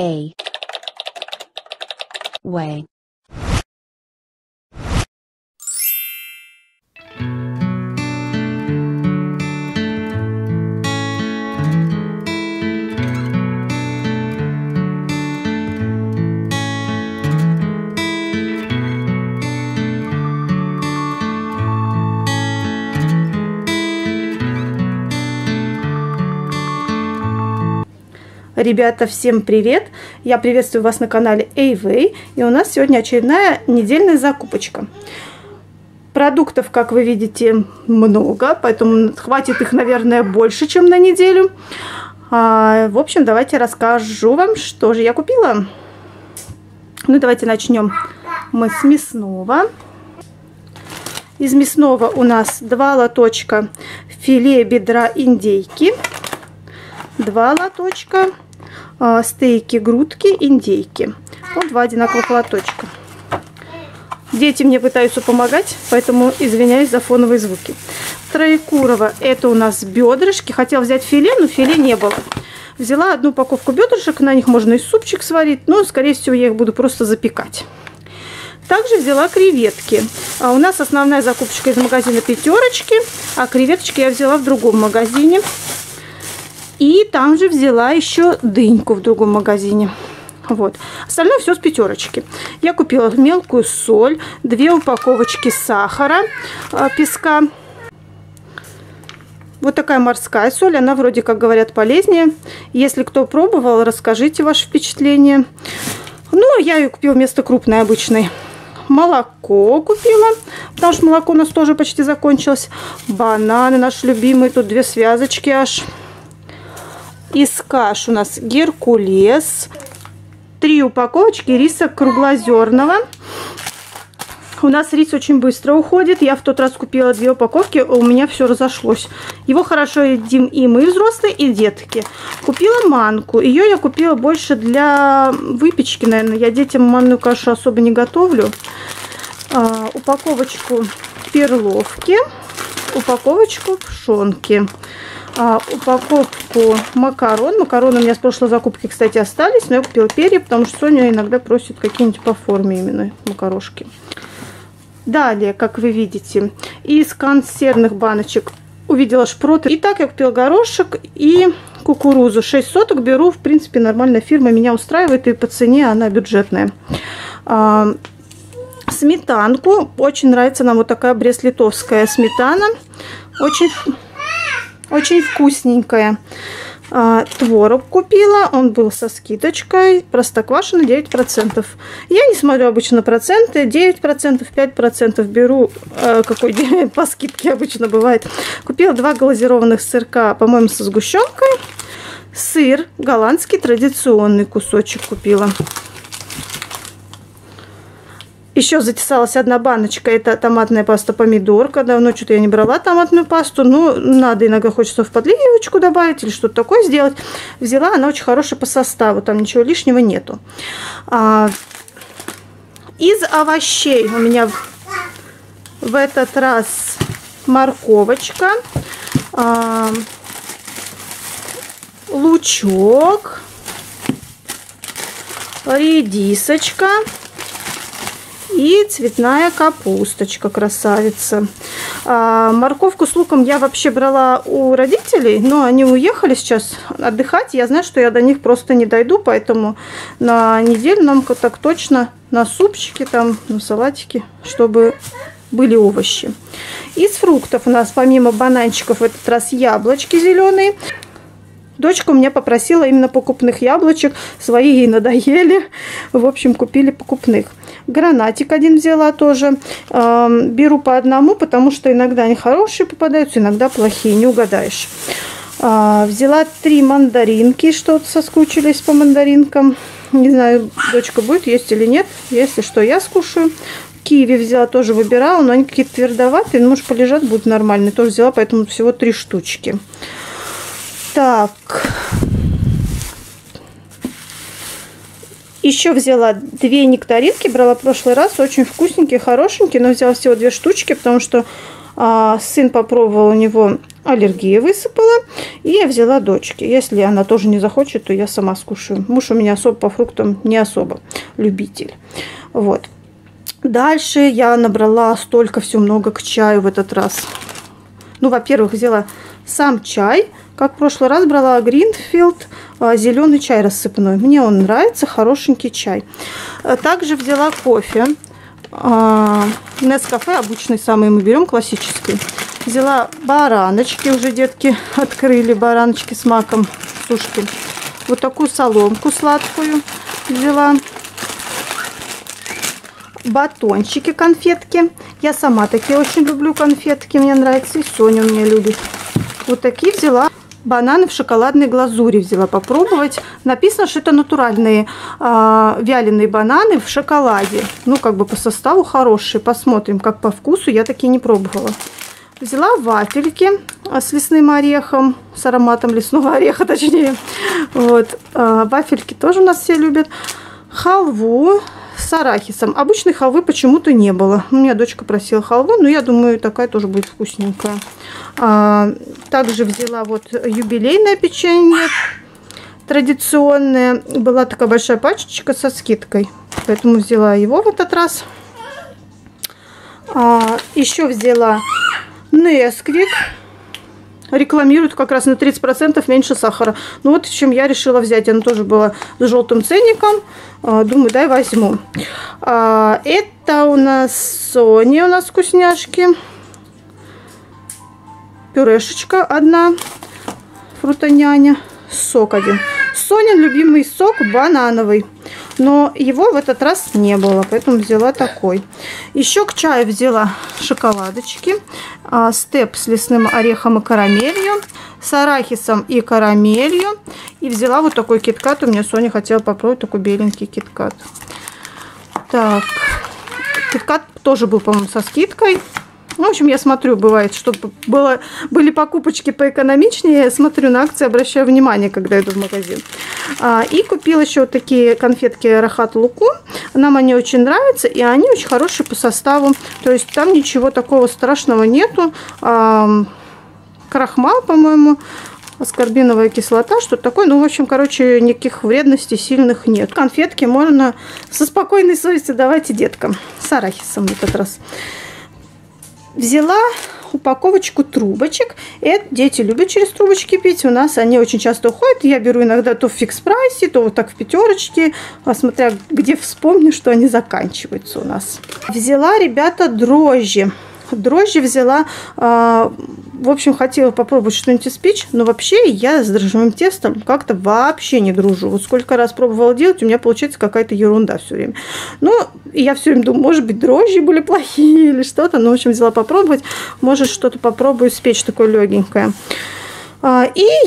A. Way. Ребята, всем привет! Я приветствую вас на канале Эйвэй, и у нас сегодня очередная недельная закупочка. Продуктов, как вы видите, много, поэтому хватит их, наверное, больше, чем на неделю. В общем, давайте расскажу вам, что же я купила. Ну, давайте начнем мы с мясного. Из мясного у нас 2 лоточка филе бедра индейки, 2 лоточка стейки, грудки, индейки. Вот 2 одинаковых лоточка. Дети мне пытаются помогать, поэтому извиняюсь за фоновые звуки. Троекурово — это у нас бедрышки. Хотела взять филе, но филе не было. Взяла одну упаковку бедрышек, на них можно и супчик сварить, но, скорее всего, я их буду просто запекать. Также взяла креветки. А у нас основная закупочка из магазина «Пятерочки», а креветочки я взяла в другом магазине. И там же взяла еще дыньку в другом магазине. Вот. Остальное все с «Пятерочки». Я купила мелкую соль, 2 упаковочки сахара, песка. Вот такая морская соль. Она, вроде как говорят, полезнее. Если кто пробовал, расскажите ваши впечатления. Ну, я ее купила вместо крупной обычной. Молоко купила, потому что молоко у нас тоже почти закончилось. Бананы наши любимые. Тут 2 связочки аж. Из каш у нас геркулес, 3 упаковочки риса круглозерного. У нас рис очень быстро уходит. Я в тот раз купила 2 упаковки, у меня все разошлось. Его хорошо едим и мы, взрослые, и детки. Купила манку. Ее я купила больше для выпечки, наверное. Я детям манную кашу особо не готовлю. Упаковочку перловки, упаковочку пшенки. Упаковку макарон. Макароны у меня с прошлой закупки, кстати, остались, но я купила перья, потому что Соня иногда просит какие-нибудь по форме именно макарошки. Далее, как вы видите, из консервных баночек увидела шпроты. Итак, я купила горошек и кукурузу. 6 соток беру, в принципе, нормальная фирма, меня устраивает, и по цене она бюджетная. Сметанку. Очень нравится нам вот такая брест-литовская сметана. Очень вкусненькая. Творог купила. Он был со скидочкой. Простоквашино 9%. Я не смотрю обычно проценты. 9%, 5% беру. Какой по скидке обычно бывает. Купила 2 глазированных сырка, по-моему, со сгущенкой. Сыр голландский, традиционный кусочек купила. Еще затесалась одна баночка, это томатная паста помидорка. Давно что-то я не брала томатную пасту, но надо, иногда хочется в подливочку добавить или что-то такое сделать. Взяла, она очень хорошая по составу, там ничего лишнего нету. Из овощей у меня в этот раз морковочка, лучок, редисочка. И цветная капусточка, красавица. Морковку с луком я вообще брала у родителей, но они уехали сейчас отдыхать. Я знаю, что я до них просто не дойду, поэтому на неделю нам так точно на супчики, там, на салатики, чтобы были овощи. Из фруктов у нас помимо бананчиков в этот раз яблочки зеленые. Дочка у меня попросила именно покупных яблочек. Свои ей надоели. В общем, купили покупных. Гранатик один взяла тоже. Беру по одному, потому что иногда они хорошие попадаются, иногда плохие. Не угадаешь. Взяла 3 мандаринки. Что-то соскучились по мандаринкам. Не знаю, дочка будет есть или нет. Если что, я скушаю. Киви взяла, тоже выбирала. Но они какие-то твердоватые. Ну, может, полежат, будут нормальные. Тоже взяла, поэтому всего 3 штучки. Так, еще взяла 2 нектаринки, брала в прошлый раз, очень вкусненькие, хорошенькие, но взяла всего 2 штучки, потому что Сын попробовал, у него аллергия высыпала. И я взяла дочке. Если она тоже не захочет, то я сама скушаю. Муж у меня особо по фруктам не особо любитель. Вот. Дальше я набрала столько всего много к чаю в этот раз. Ну, во-первых, взяла сам чай. Как в прошлый раз брала Greenfield, зеленый чай рассыпной. Мне он нравится, хорошенький чай. Также взяла кофе. Нес-кафе, обычный самый мы берем, классический. Взяла бараночки, уже детки открыли, бараночки с маком, сушки. Вот такую соломку сладкую взяла. Батончики, конфетки. Я сама такие очень люблю конфетки, мне нравится, и Соня у меня любит. Вот такие взяла. Бананы в шоколадной глазури взяла попробовать. Написано, что это натуральные вяленые бананы в шоколаде. Ну, как бы по составу хорошие. Посмотрим, как по вкусу. Я такие не пробовала. Взяла вафельки с лесным орехом. С ароматом лесного ореха, точнее. Вот. Вафельки тоже у нас все любят. Халву с арахисом. Обычной халвы почему-то не было. У меня дочка просила халву, но я думаю, такая тоже будет вкусненькая. Также взяла вот юбилейное печенье традиционное. Была такая большая пачечка со скидкой, поэтому взяла его в этот раз. Еще взяла Несквик. Рекламируют как раз на 30% меньше сахара. Ну вот, чем я решила взять. Она тоже была с желтым ценником. Думаю, дай возьму. Это у нас Соня, у нас вкусняшки. Пюрешечка одна. Фрутоняня. Сок один. Сонин любимый сок банановый. Но его в этот раз не было, поэтому взяла такой. Еще к чаю взяла шоколадочки. Степ с лесным орехом и карамелью. С арахисом и карамелью. И взяла вот такой киткат. У меня Соня хотела попробовать такой беленький киткат. Так. Киткат тоже был, по-моему, со скидкой. Ну, в общем, я смотрю, бывает, чтобы были покупочки поэкономичнее. Я смотрю на акции, обращаю внимание, когда иду в магазин. И купила еще вот такие конфетки Рахат-Луку. Нам они очень нравятся, и они очень хорошие по составу. То есть там ничего такого страшного нету. Крахмал, по-моему, аскорбиновая кислота, что-то такое. Ну, в общем, короче, никаких вредностей сильных нет. Конфетки можно со спокойной совестью давать и деткам. С арахисом в этот раз. Взяла упаковочку трубочек. Это дети любят через трубочки пить. У нас они очень часто уходят. Я беру иногда то в фикс-прайсе, то вот так в пятерочке. Смотря где вспомню, что они заканчиваются у нас. Взяла, ребята, дрожжи. Дрожжи взяла. В общем, хотела попробовать что-нибудь испечь. Но вообще я с дрожжевым тестом как-то вообще не дружу. Вот сколько раз пробовала делать, у меня получается какая-то ерунда все время. Ну, я все время думаю, может быть, дрожжи были плохие или что-то. Ну, в общем, взяла попробовать. Может, что-то попробую испечь такое легенькое. И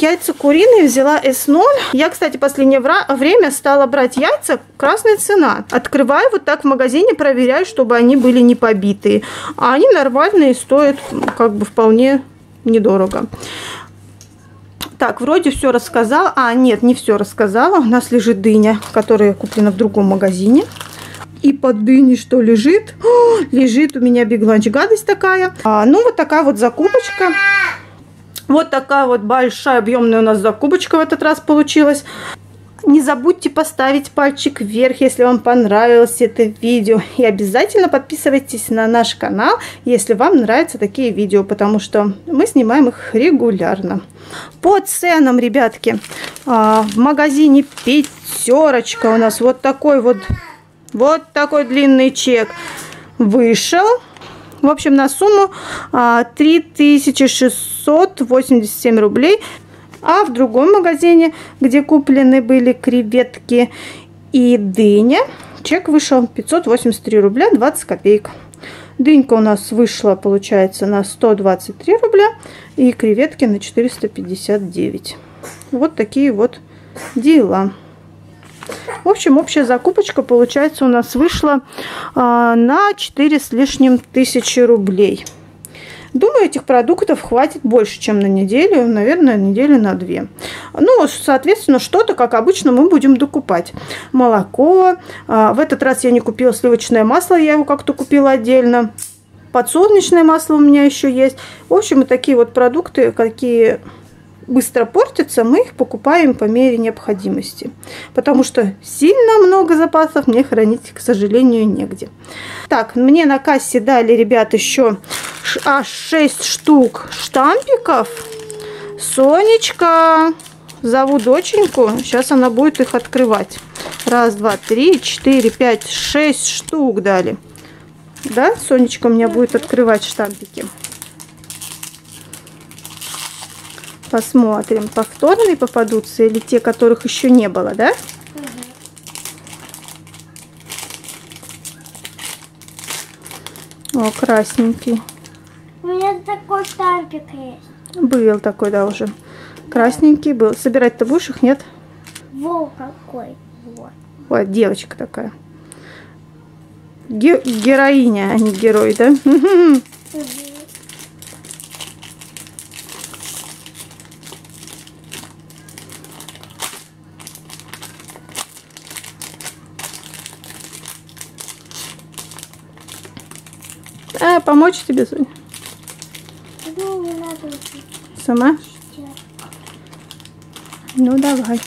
яйца куриные взяла S0. Я, кстати, в последнее время стала брать яйца, красная цена. Открываю вот так в магазине, проверяю, чтобы они были не побитые. А они нормальные, стоят как бы вполне недорого. Так, вроде все рассказала. А, нет, не все рассказала. У нас лежит дыня, которая куплена в другом магазине. И под дыней что лежит? О, лежит у меня Big Lunch, гадость такая. Ну, вот такая вот закупочка. Вот такая вот большая объемная у нас закупочка в этот раз получилась. Не забудьте поставить пальчик вверх, если вам понравилось это видео. И обязательно подписывайтесь на наш канал, если вам нравятся такие видео, потому что мы снимаем их регулярно. По ценам, ребятки, в магазине «Пятерочка» у нас вот такой длинный чек вышел. В общем, на сумму 3687 рублей. А в другом магазине, где куплены были креветки и дыня, чек вышел 583 рубля 20 копеек. Дынька у нас вышла, получается, на 123 рубля и креветки на 459. Вот такие вот дела. В общем, общая закупочка, получается, у нас вышла на 4 с лишним тысячи рублей. Думаю, этих продуктов хватит больше, чем на неделю. Наверное, недели на 2. Ну, соответственно, что-то, как обычно, мы будем докупать. Молоко. В этот раз я не купила сливочное масло, я его как-то купила отдельно. подсолнечное масло у меня еще есть. В общем, и такие вот продукты, какие быстро портятся, мы их покупаем по мере необходимости, потому что сильно много запасов мне хранить, к сожалению, негде. Так, мне на кассе дали, ребят, еще аж 6 штук штампиков. Сонечка, зову доченьку, сейчас она будет их открывать. Раз, два, три, четыре, пять, 6 штук дали. Да, Сонечка у меня будет открывать штампики. Посмотрим, повторные попадутся или те, которых еще не было, да? Угу. О, красненький. У меня такой штампик есть. Был такой, да, уже. Красненький был. Собирать-то будешь их, нет? Волк какой. Вот. Вот, девочка такая. Героиня, а не герой, да? Угу. Помочь тебе, Соня? Ну, не надо. Сама? Ну, давай.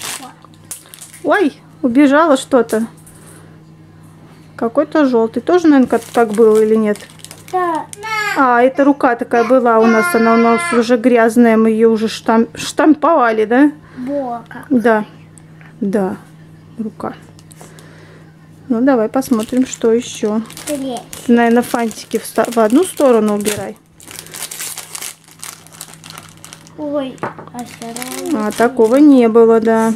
Ой, убежало что-то. Какой-то желтый. Тоже, наверное, так был или нет? Да. А, это рука такая была у нас. Она у нас уже грязная. Мы ее уже штамповали, да? Бока. Да. Да. Рука. Ну, давай посмотрим, что еще. Наверное, фантики в одну сторону убирай. Ой, а такого не было, да.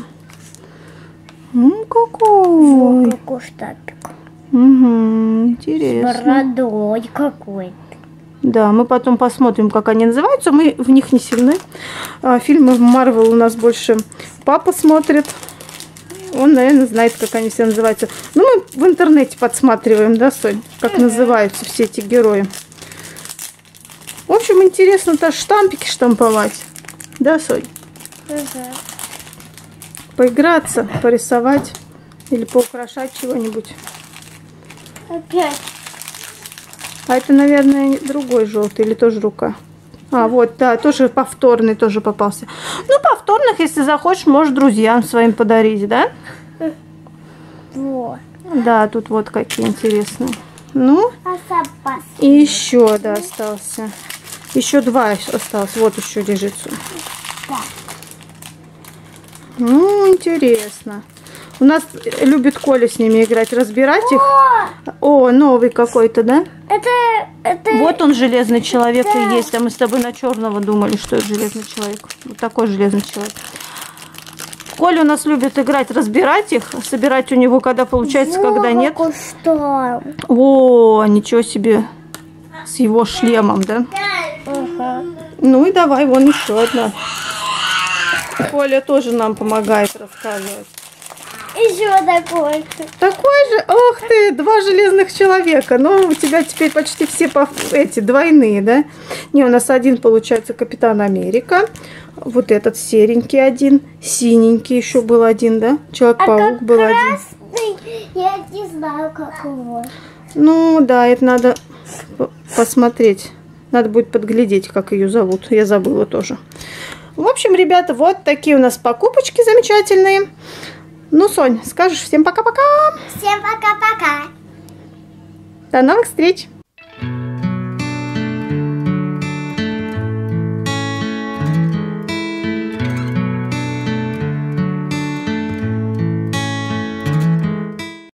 Ну, какой. О, какой штампик. Угу, интересно. С бородой какой-то. Да, мы потом посмотрим, как они называются. Мы в них не сильны. Фильмы Марвел у нас больше папа смотрит. Он, наверное, знает, как они все называются. Ну, мы в интернете подсматриваем, да, Сонь? Как называются все эти герои. В общем, интересно даже штампики штамповать. Да, Сонь? Поиграться, порисовать или поукрашать чего-нибудь. Опять. А это, наверное, другой желтый или тоже рука? А, вот, да, тоже повторный тоже попался. Ну, повторных, если захочешь, можешь друзьям своим подарить, да? Вот. Да, тут вот какие интересные. Ну, и еще, да, остался. Еще 2 осталось. Вот еще лежит. Ну, интересно. У нас любит Коля с ними играть, разбирать их. О, новый какой-то, да? Это... Вот он, железный человек, это... и есть. А мы с тобой на черного думали, что это железный человек. Вот такой железный человек. Коля у нас любит играть, разбирать их, собирать у него, когда получается, вот когда нет. Что? О, ничего себе. С его шлемом, да? Ага. Ну и давай, вон еще одна. Коля тоже нам помогает рассказывать. Еще такой. Такой же? Ох ты, 2 железных человека. Ну, у тебя теперь почти все эти двойные, да? Не, у нас один, получается, Капитан Америка. Вот этот серенький один. Синенький еще был один, да? Человек-паук был один. А как красный? Я не знаю, как его. Ну, да, это надо посмотреть. Надо будет подглядеть, как ее зовут. Я забыла тоже. В общем, ребята, вот такие у нас покупочки замечательные. Ну, Сонь, скажешь всем пока-пока. Всем пока-пока. До новых встреч.